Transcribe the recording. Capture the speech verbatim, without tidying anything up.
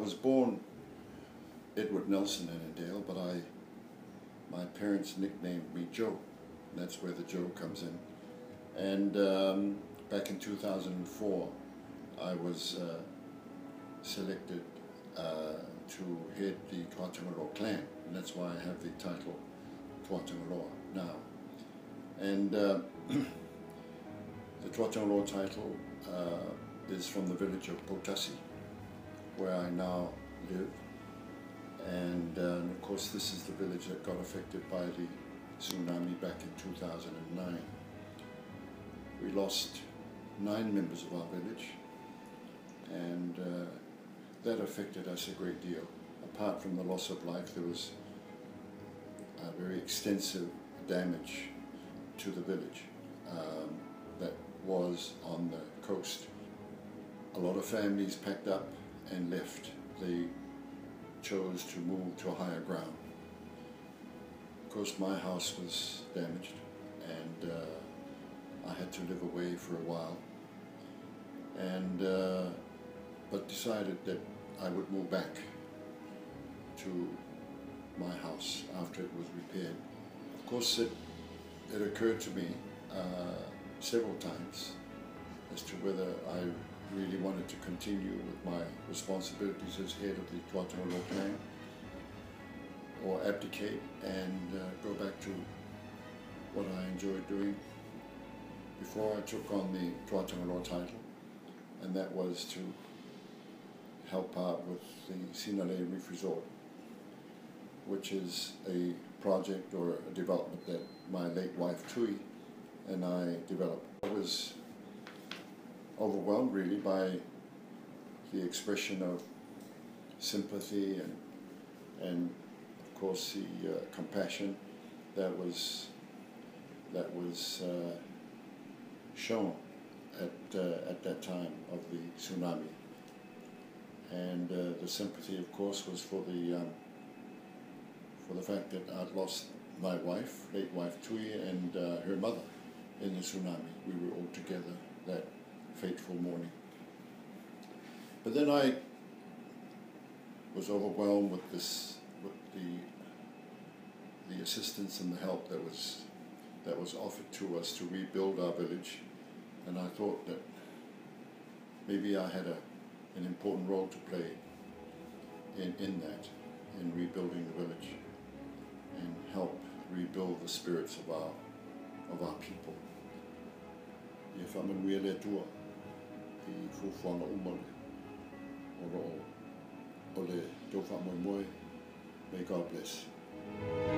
was born Edward Nelson Annandale, but I, my parents nicknamed me Joe. And that's where the Joe comes in. And um, back in two thousand four, I was uh, selected uh, to head the Tuatunguro clan, and that's why I have the title Tuatunguro now. And uh, the Tuatunguro title uh, is from the village of Poutasi, where I now live. And, uh, and of course, this is the village that got affected by the tsunami back in two thousand nine. We lost nine members of our village, and uh, that affected us a great deal. Apart from the loss of life, there was a very extensive damage to the village um, that was on the coast. A lot of families packed up and left. They chose to move to higher ground. Of course, my house was damaged, and uh, I had to live away for a while, and uh, but decided that I would move back to my house after it was repaired. Of course, it, it occurred to me uh, several times as to whether I really wanted to continue with my responsibilities as head of the Tuatunguro clan, or abdicate and uh, go back to what I enjoyed doing before I took on the Tuatunguro title, and that was to help out with the Sinale Reef Resort, which is a project or a development that my late wife Tui and I developed. I was overwhelmed really by the expression of sympathy and, and of course, the uh, compassion that was, that was uh, shown at, uh, at that time of the tsunami. And uh, the sympathy, of course, was for the, um, for the fact that I'd lost my wife, late wife Tui, and uh, her mother in the tsunami. We were all together that fateful morning. But then I was overwhelmed with this, with the the assistance and the help that was that was offered to us to rebuild our village, and I thought that maybe I had a an important role to play in in that, in rebuilding the village, and help rebuild the spirits of our of our people. If I'm in real tour, the Fufwana Umol, or Ole Dofa Moimoi, may God bless.